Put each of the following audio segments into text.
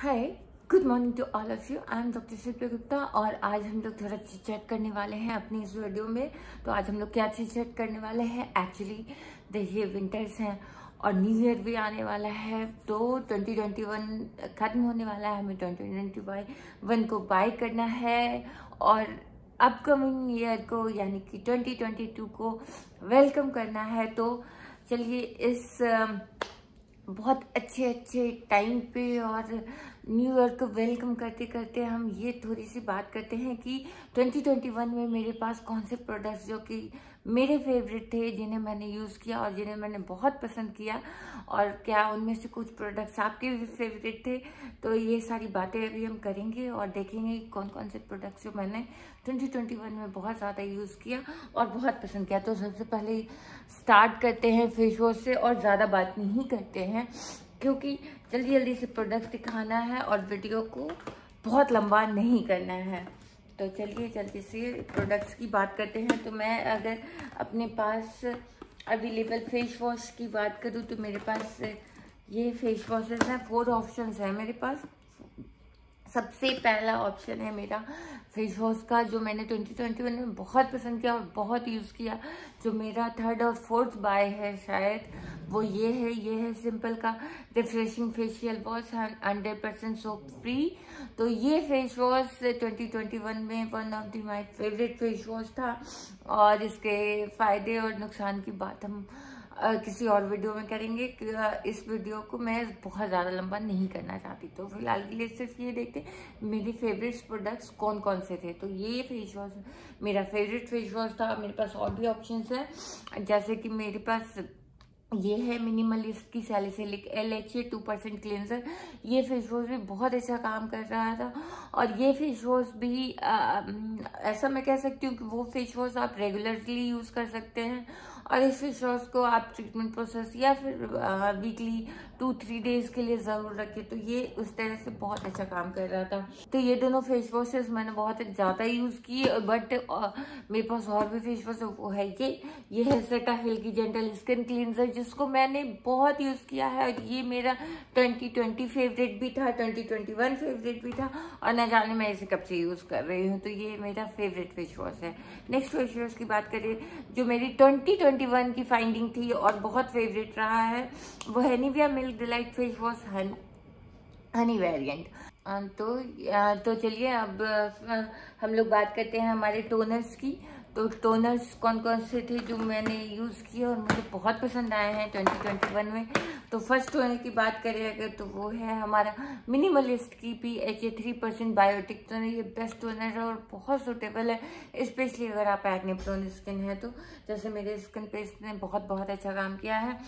Hi good morning to all of you. I am doctor Shilpi Gupta और आज हम लोग थोड़ा चीज चैट करने वाले हैं अपनी इस वीडियो में। तो आज हम लोग क्या चीज चैट करने वाले हैं, एक्चुअली देखिए विंटर्स हैं और न्यू ईयर भी आने वाला है, तो 2021 खत्म होने वाला है, हमें 2021 को बाय करना है और अपकमिंग ईयर को यानी कि 2022 को वेलकम करना है। तो चलिए इस बहुत अच्छे अच्छे टाइम पे और न्यू ईयर को वेलकम करते करते हम ये थोड़ी सी बात करते हैं कि 2021 में मेरे पास कौन से प्रोडक्ट्स जो कि मेरे फेवरेट थे, जिन्हें मैंने यूज़ किया और जिन्हें मैंने बहुत पसंद किया, और क्या उनमें से कुछ प्रोडक्ट्स आपके भी फेवरेट थे। तो ये सारी बातें अभी हम करेंगे और देखेंगे कौन कौन से प्रोडक्ट्स जो मैंने 2021 में बहुत ज़्यादा यूज़ किया और बहुत पसंद किया। तो सबसे पहले स्टार्ट करते हैं फेस वॉश से और ज़्यादा बात नहीं करते हैं क्योंकि जल्दी जल्दी से प्रोडक्ट दिखाना है और वीडियो को बहुत लंबा नहीं करना है। तो चलिए जल्दी से प्रोडक्ट्स की बात करते हैं। तो मैं अगर अपने पास अवेलेबल फेस वॉश की बात करूं तो मेरे पास ये फेस वॉशेस हैं, 4 ऑप्शंस हैं मेरे पास। सबसे पहला ऑप्शन है मेरा फेस वॉश का जो मैंने 2021 में बहुत पसंद किया और बहुत यूज़ किया, जो मेरा थर्ड और फोर्थ बाय है शायद, वो ये है सिंपल का refreshing facial wash 100% soap free. तो ये फेस वॉश 2021 में one of the my favourite face wash था और इसके फ़ायदे और नुकसान की बात हम किसी और वीडियो में करेंगे। इस वीडियो को मैं बहुत ज़्यादा लंबा नहीं करना चाहती, तो फिलहाल के लिए सिर्फ ये देखते मेरे फेवरेट प्रोडक्ट्स कौन कौन से थे। तो ये फेस वॉश मेरा फेवरेट फेस वॉश था। मेरे पास और भी ऑप्शंस हैं, जैसे कि मेरे पास ये है मिनिमलिस्ट की सैलिसिलिक LHA 2% क्लिनजर। ये फेस वॉश भी बहुत अच्छा काम कर रहा था और ये फेस वॉश भी ऐसा मैं कह सकती हूँ कि वो फेस वॉश आप रेगुलरली यूज़ कर सकते हैं और इस फेस वॉश को आप ट्रीटमेंट प्रोसेस या फिर वीकली 2-3 डेज़ के लिए ज़रूर रखें। तो ये उस तरह से बहुत अच्छा काम कर रहा था। तो ये दोनों फेस वॉशेस मैंने बहुत ज़्यादा यूज़ किए, बट मेरे पास और भी फेस वॉश वो है ये है सेटाफिल की जेंटल स्किन क्लींजर, जिसको मैंने बहुत यूज़ किया है और ये मेरा 2020 फेवरेट भी था, 2021 फेवरेट भी था और न जाने मैं इसे कब से यूज़ कर रही हूँ। तो ये मेरा फेवरेट फेस वॉश है। नेक्स्ट फेस वॉश की बात करें जो मेरी 2021 की फाइंडिंग थी और बहुत फेवरेट रहा है, वो है Nivea milk delight face wash honey variant. तो चलिए अब हम लोग बात करते हैं हमारे टोनर्स की। तो टोनर्स कौन कौन से थे जो मैंने यूज़ किए और मुझे बहुत पसंद आए हैं 2021 में। तो फर्स्ट टोनर की बात करें अगर, तो वो है हमारा मिनिमलिस्ट की PHA 3% बायोटिक टोनर। ये बेस्ट टोनर है और बहुत सूटेबल है, स्पेशली अगर आप एक्ने प्रोन स्किन है, तो जैसे मेरे स्किन पे इसने बहुत अच्छा काम किया है।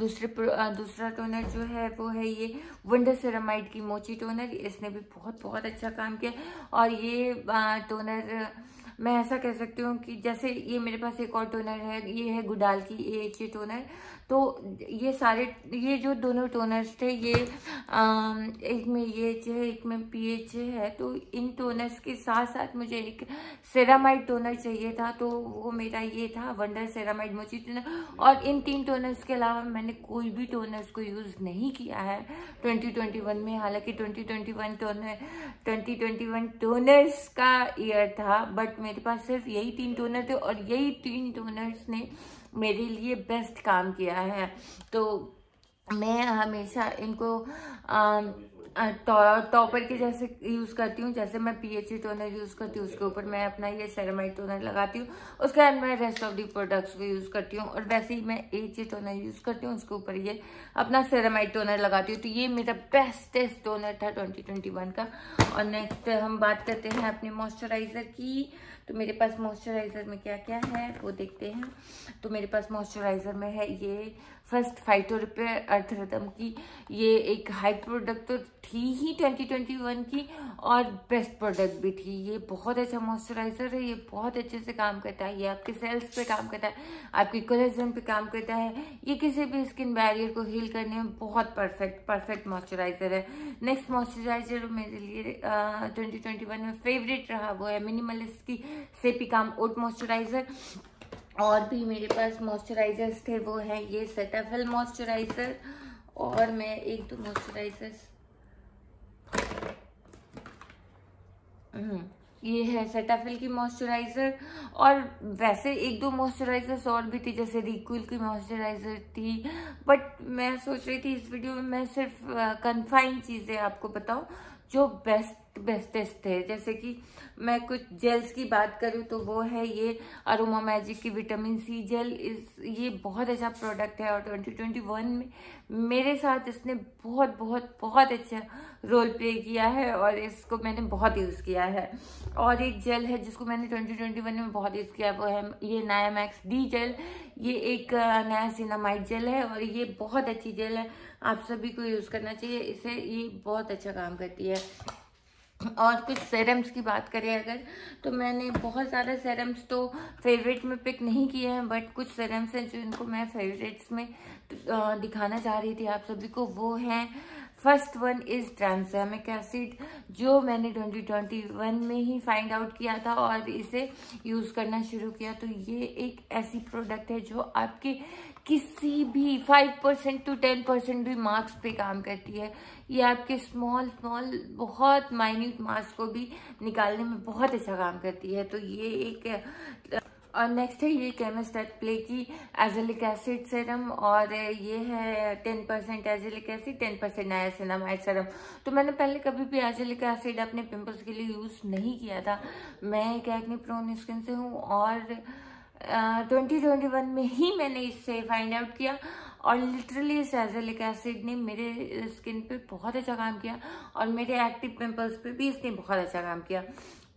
दूसरा टोनर जो है वो है ये वंडर सेरामाइड की मोची टोनर। इसने भी बहुत अच्छा काम किया और ये टोनर मैं ऐसा कह सकती हूँ कि जैसे ये मेरे पास एक और टोनर है, ये है गुडाल की AHA टोनर। तो ये जो दोनों टोनर्स थे, ये एक में AHA है, एक में PHA है। तो इन टोनर्स के साथ साथ मुझे एक सेरामाइड टोनर चाहिए था, तो वो मेरा ये था वंडर सेरामाइड मोची टोनर। और इन 3 टोनर्स के अलावा मैंने कोई भी टोनर्स को यूज़ नहीं किया है 2021 में। हालाँकि 2021 टोनर्स का ईयर था, बट मेरे पास सिर्फ यही 3 टोनर थे और यही 3 टोनर्स ने मेरे लिए बेस्ट काम किया है। तो मैं हमेशा इनको टॉपर के जैसे यूज़ करती हूँ। जैसे मैं PHA टोनर यूज़ करती हूँ, उसके ऊपर मैं अपना ये सेरामाइड टोनर लगाती हूँ, उसके बाद मैं रेस्ट ऑफ दी प्रोडक्ट्स को यूज़ करती हूँ। और वैसे ही मैं AHA टोनर यूज़ करती हूँ, उसके ऊपर ये अपना सेरामाइड टोनर लगाती हूँ। तो ये मेरा बेस्ट टोनर था 2021 का। और नेक्स्ट हम बात करते हैं अपने मॉइस्चराइज़र की। तो मेरे पास मॉइस्चराइज़र में क्या क्या है वो देखते हैं। तो मेरे पास मॉइस्चराइज़र में है ये first phyto repair Earth Rhythm की। ये एक हाई प्रोडक्ट तो थी ही 2021 की और बेस्ट प्रोडक्ट भी थी। ये बहुत अच्छा मॉइस्चराइज़र है, ये बहुत अच्छे से काम करता है, ये आपके सेल्स पे काम करता है, आपके कोलेजन पे काम करता है। ये किसी भी स्किन बैरियर को हील करने में बहुत परफेक्ट मॉइस्चराइज़र है। नेक्स्ट मॉइस्चराइज़र मेरे लिए 2021 में फेवरेट रहा, वो है मिनिमलिस्ट की सेपी काम ओट मॉइस्चराइज़र। और भी मेरे पास मॉइस्चराइज़र्स थे, वो है ये सेटाफिल मॉइस्चराइज़र और मैं 1-2 मॉइस्चराइज़र्स ये है सेटाफिल की मॉइस्चराइज़र, और वैसे एक दो मॉइस्चराइज़र्स और भी थी, जैसे रिक्विल की मॉइस्चराइज़र थी, बट मैं सोच रही थी इस वीडियो में मैं सिर्फ कन्फाइंड चीज़ें आपको बताऊं जो बेस्टेस्ट है। जैसे कि मैं कुछ जेल्स की बात करूं तो वो है ये अरोमा मैजिक की विटामिन सी जेल। ये बहुत अच्छा प्रोडक्ट है और 2021 में मेरे साथ इसने बहुत बहुत बहुत अच्छा रोल प्ले किया है और इसको मैंने बहुत यूज़ किया है। और एक जेल है जिसको मैंने 2021 में बहुत यूज़ किया, वो है ये नायामैक्स डी जेल। ये एक नया सिनामाइड जेल है और ये बहुत अच्छी जेल है, आप सभी को यूज़ करना चाहिए इसे, ये बहुत अच्छा काम करती है। और कुछ सीरम्स की बात करें अगर, तो मैंने बहुत सारे सीरम्स तो फेवरेट में पिक नहीं किए हैं, बट कुछ सीरम्स हैं जिनको मैं फेवरेट्स में दिखाना चाह रही थी आप सभी को। वो हैं, first one is tranexamic acid, जो मैंने 2021 में ही फाइंड आउट किया था और इसे यूज़ करना शुरू किया। तो ये एक ऐसी प्रोडक्ट है जो आपके किसी भी 5% to 10% भी मार्क्स पे काम करती है। ये आपके स्मॉल बहुत माइन्यूट मार्क्स को भी निकालने में बहुत अच्छा काम करती है। तो ये एक, और नेक्स्ट है ये केमिस्ट प्ले की एजेलिक एसिड सीरम, और ये है 10% एजेलिक एसिड 10% नाइसिनामाइड सीरम। तो मैंने पहले कभी भी एजेलिक एसिड अपने पिंपल्स के लिए यूज़ नहीं किया था, मैं एक एक्ने प्रोन स्किन से हूँ और 2021 में ही मैंने इससे फाइंड आउट किया और लिटरली इस एजेलिक एसिड ने मेरे स्किन पे बहुत अच्छा काम किया और मेरे एक्टिव पिंपल्स पे भी इसने बहुत अच्छा काम किया।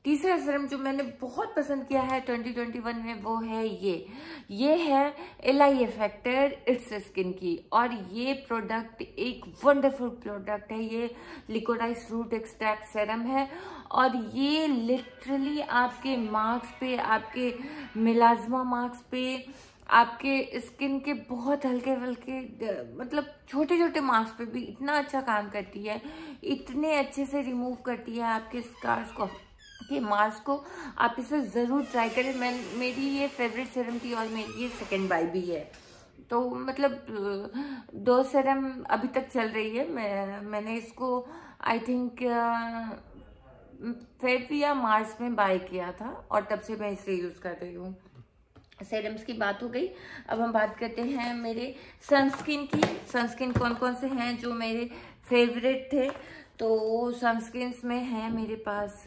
तीसरा सीरम जो मैंने बहुत पसंद किया है 2021 में, वो है ये है एलआई इफेक्टर इट्स स्किन की, और ये प्रोडक्ट एक वंडरफुल प्रोडक्ट है। ये लिकोराइस रूट एक्सट्रैक्ट सीरम है और ये लिटरली आपके मार्क्स पे, आपके मिलाजमा मार्क्स पे, आपके स्किन के बहुत हल्के मतलब छोटे मार्क्स पे भी इतना अच्छा काम करती है, इतने अच्छे से रिमूव करती है आपके स्कार्स को, के मास्क को। आप इसे ज़रूर ट्राई करें। मेरी ये फेवरेट सीरम थी और मेरी ये सेकेंड बाय भी है, तो मतलब दो सीरम अभी तक चल रही है। मैंने इसको आई थिंक फेब या मार्च में बाय किया था और तब से मैं इसे यूज़ कर रही हूँ। सीरम्स की बात हो गई, अब हम बात करते हैं मेरे सनस्क्रीन की। सनस्क्रीन कौन कौन से हैं जो मेरे फेवरेट थे, तो सनस्क्रीन्स में हैं मेरे पास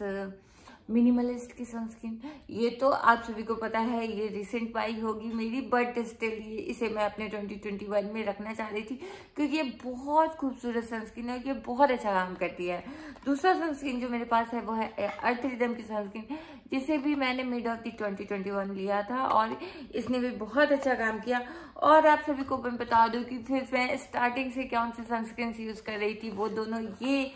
मिनिमलिस्ट की सनस्क्रीन। ये तो आप सभी को पता है, ये रिसेंट बाई होगी मेरी, बट स्टिल इसे मैं अपने 2021 में रखना चाह रही थी क्योंकि ये बहुत खूबसूरत सनस्क्रीन है, ये बहुत अच्छा काम करती है। दूसरा सनस्क्रीन जो मेरे पास है वो है अर्थ रिदम की सनस्क्रीन, जिसे भी मैंने मिड ऑफ दी 2021 लिया था और इसने भी बहुत अच्छा काम किया। और आप सभी को मैं बता दूँ कि फिर मैं स्टार्टिंग से कौन से सनस्क्रीन यूज़ कर रही थी, वो दोनों ये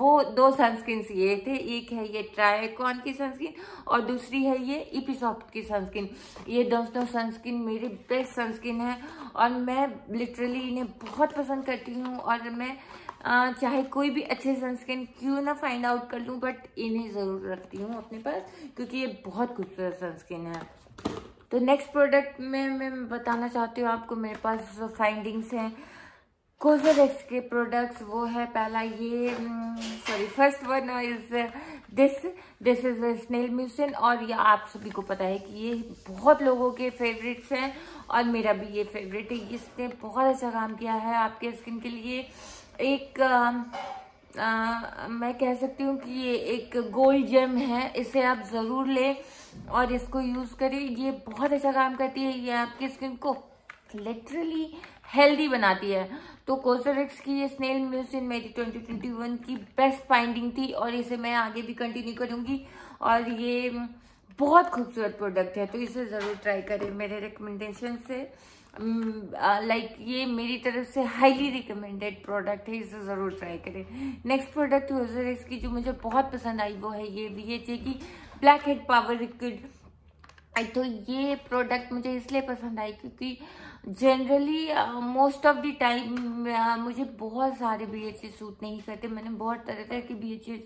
वो दो सनस्क्रीन ये थे। एक है ये ट्राइकॉन की सनस्क्रीन और दूसरी है ये एपिसॉफ्ट की सनस्क्रीन। ये दोनों सनस्क्रीन मेरे बेस्ट सनस्क्रीन है और मैं लिटरली इन्हें बहुत पसंद करती हूँ। और मैं चाहे कोई भी अच्छे सनस्क्रीन क्यों ना फाइंड आउट कर लूँ, बट इन्हें ज़रूर रखती हूँ अपने पास क्योंकि ये बहुत खूबसूरत सनस्क्रीन है। तो नेक्स्ट प्रोडक्ट में मैं बताना चाहती हूँ आपको, मेरे पास फाइंडिंग्स हैं COSRX के प्रोडक्ट्स। वो है पहला ये first one is this is a snail mucin, और ये आप सभी को पता है कि ये बहुत लोगों के फेवरेट्स हैं और मेरा भी ये फेवरेट है। इसने बहुत अच्छा काम किया है आपके स्किन के लिए। एक मैं कह सकती हूँ कि ये एक गोल्ड जेम है, इसे आप ज़रूर लें और इसको यूज़ करें। ये बहुत अच्छा काम करती है, ये आपकी स्किन को लिटरली हेल्दी बनाती है। तो COSRX की ये स्नेल म्यूसिन मेरी 2021 की बेस्ट फाइंडिंग थी और इसे मैं आगे भी कंटिन्यू करूँगी और ये बहुत खूबसूरत प्रोडक्ट है, तो इसे ज़रूर ट्राई करें। मेरे रिकमेंडेशन से लाइक ये मेरी तरफ से हाईली रिकमेंडेड प्रोडक्ट है, इसे ज़रूर ट्राई करें। नेक्स्ट प्रोडक्ट COSRX की जो मुझे बहुत पसंद आई वो है ये VHA की ब्लैक हेड पावर लिक्विड। तो ये प्रोडक्ट मुझे इसलिए पसंद आई क्योंकि generally most of the time मुझे बहुत सारे BHA सूट नहीं करते। मैंने बहुत तरह तरह के BHA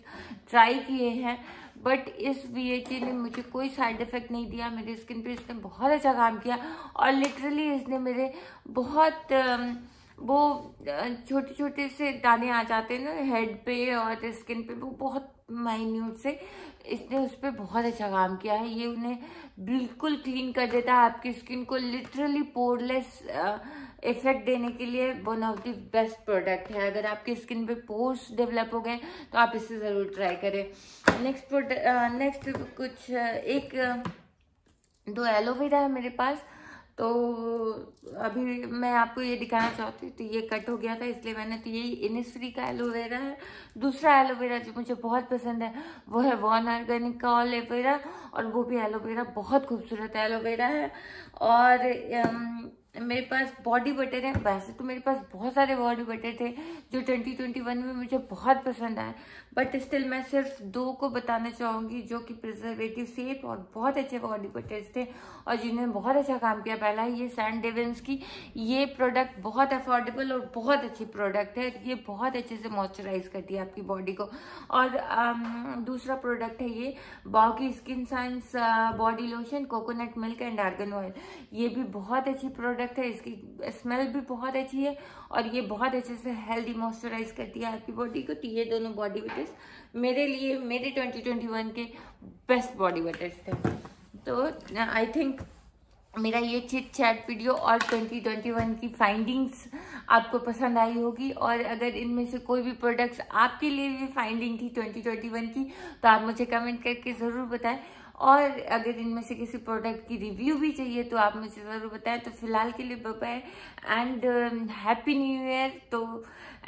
ट्राई किए हैं, बट इस BHA ने मुझे कोई साइड इफ़ेक्ट नहीं दिया मेरी स्किन पे। इसने बहुत अच्छा काम किया और लिटरली इसने मेरे बहुत वो छोटे छोटे से दाने आ जाते हैं ना हेड पे और स्किन पे, वो बहुत माइन्यूट से इसने उस पर बहुत अच्छा काम किया है। ये उन्हें बिल्कुल क्लीन कर देता है, आपकी स्किन को लिटरली पोरलेस इफेक्ट देने के लिए one of the best product है। अगर आपकी स्किन पे पोर्स डेवलप हो गए तो आप इसे ज़रूर ट्राई करें। नेक्स्ट कुछ एक दो एलोवेरा है मेरे पास, तो अभी मैं आपको ये दिखाना चाहती हूँ। तो ये कट हो गया था इसलिए मैंने, तो यही इनिसफ्री का एलोवेरा है। दूसरा एलोवेरा जो मुझे बहुत पसंद है वो है वन ऑर्गेनिक का एलोवेरा, और वो भी एलोवेरा बहुत खूबसूरत एलोवेरा है। और मेरे पास बॉडी बटर है, वैसे तो मेरे पास बहुत सारे बॉडी बटर थे जो 2021 में मुझे बहुत पसंद आए, बट स्टिल मैं सिर्फ दो को बताना चाहूँगी जो कि प्रिजर्वेटिव सेफ और बहुत अच्छे बॉडी बटर्स थे और जिन्होंने बहुत अच्छा काम किया। पहला है ये सैन डेविन्स की, ये प्रोडक्ट बहुत अफोर्डेबल और बहुत अच्छी प्रोडक्ट है, ये बहुत अच्छे से मॉइस्चराइज करती है आपकी बॉडी को। और दूसरा प्रोडक्ट है ये बाउकी skin science body lotion, coconut milk and argan oil, ये भी बहुत अच्छी प्रोडक्ट है, इसकी स्मेल भी बहुत अच्छी है और ये बहुत अच्छे से हेल्दी मॉइस्चराइज करती है आपकी बॉडी को। तो ये दोनों बॉडी बटर्स मेरे लिए मेरे 2021 के बेस्ट बॉडी बटर्स थे। तो आई थिंक मेरा ये चिट चैट वीडियो और 2021 की फाइंडिंग्स आपको पसंद आई होगी, और अगर इनमें से कोई भी प्रोडक्ट्स आपके लिए भी फाइंडिंग थी 2021 की तो आप मुझे कमेंट करके ज़रूर बताएं, और अगर इनमें से किसी प्रोडक्ट की रिव्यू भी चाहिए तो आप मुझे ज़रूर बताएं। तो फिलहाल के लिए bye and happy new year. तो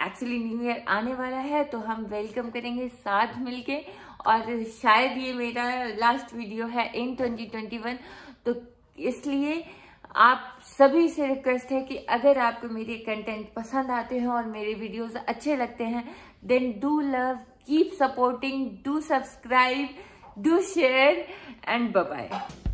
एक्चुअली न्यू ईयर आने वाला है तो हम वेलकम करेंगे साथ मिलके, और शायद ये मेरा लास्ट वीडियो है इन 2021, तो इसलिए आप सभी से रिक्वेस्ट है कि अगर आपको मेरे कंटेंट पसंद आते हैं और मेरे वीडियोस अच्छे लगते हैं then do love, keep supporting, do subscribe, do share and bye-bye.